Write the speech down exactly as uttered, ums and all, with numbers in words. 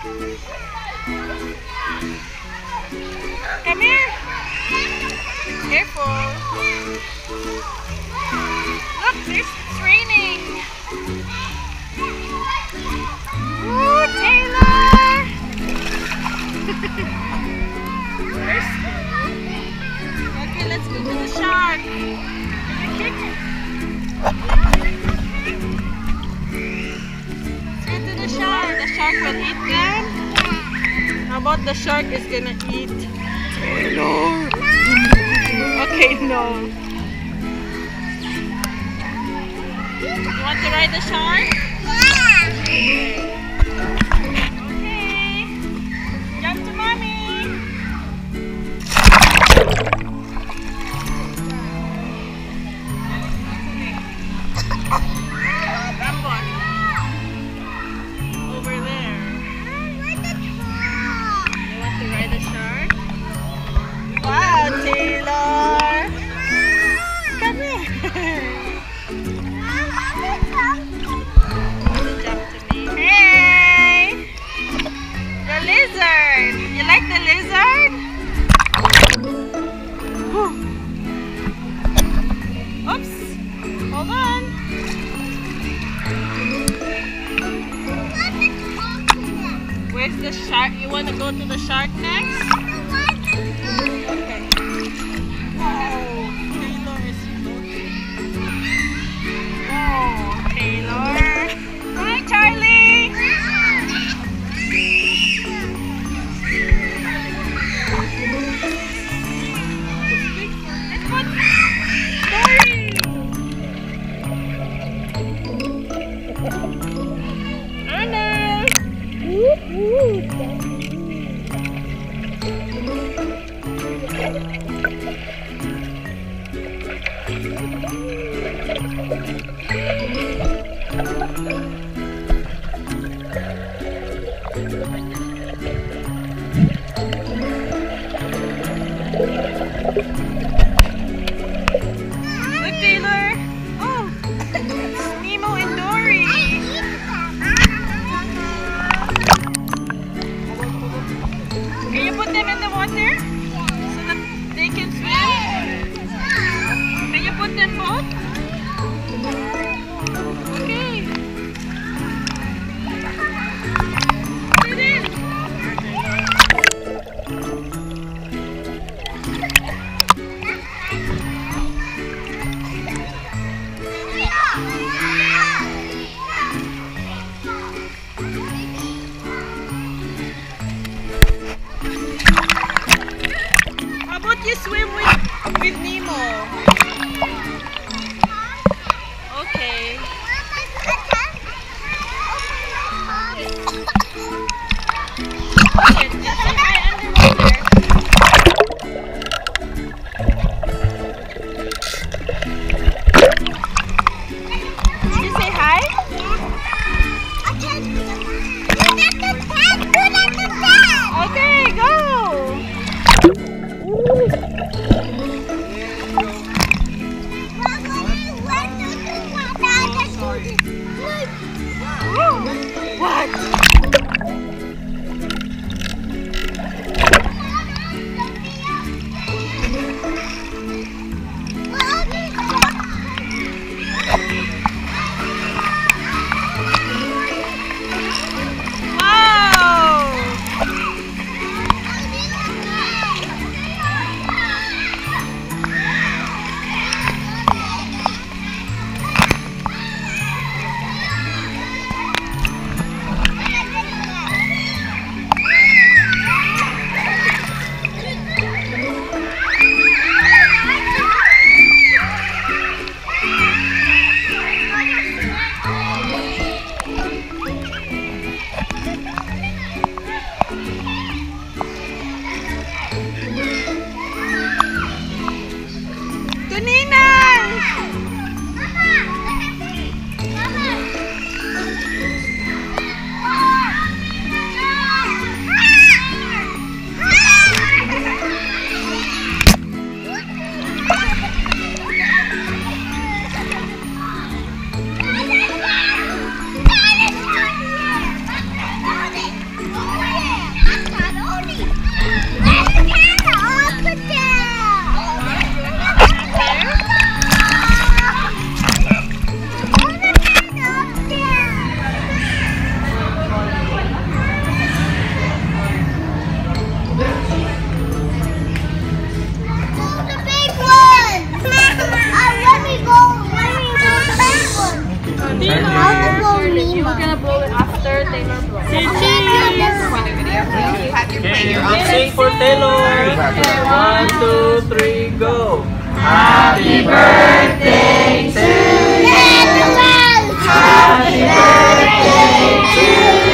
Come here. Careful. Look, there's it's raining. Ooh, Taylor. Okay, let's go to the shark. Let's go to the shark. The shark will eat them. How about the shark is gonna eat Taylor? Okay, no. You want to ride the shark? Yeah. Okay. Jump to mommy. The shark, you want to go to the shark next? I don't want to go. Okay. Wow, Taylor is floating. Wow, Taylor. Hi, Charlie. Sorry. Anna. Ooh, you swim with, with Nemo. Okay. Okay, just say hi underwater. Did you say hi? Okay, go. sing for Taylor. One, two, three, go. Happy birthday to you. Happy birthday to you.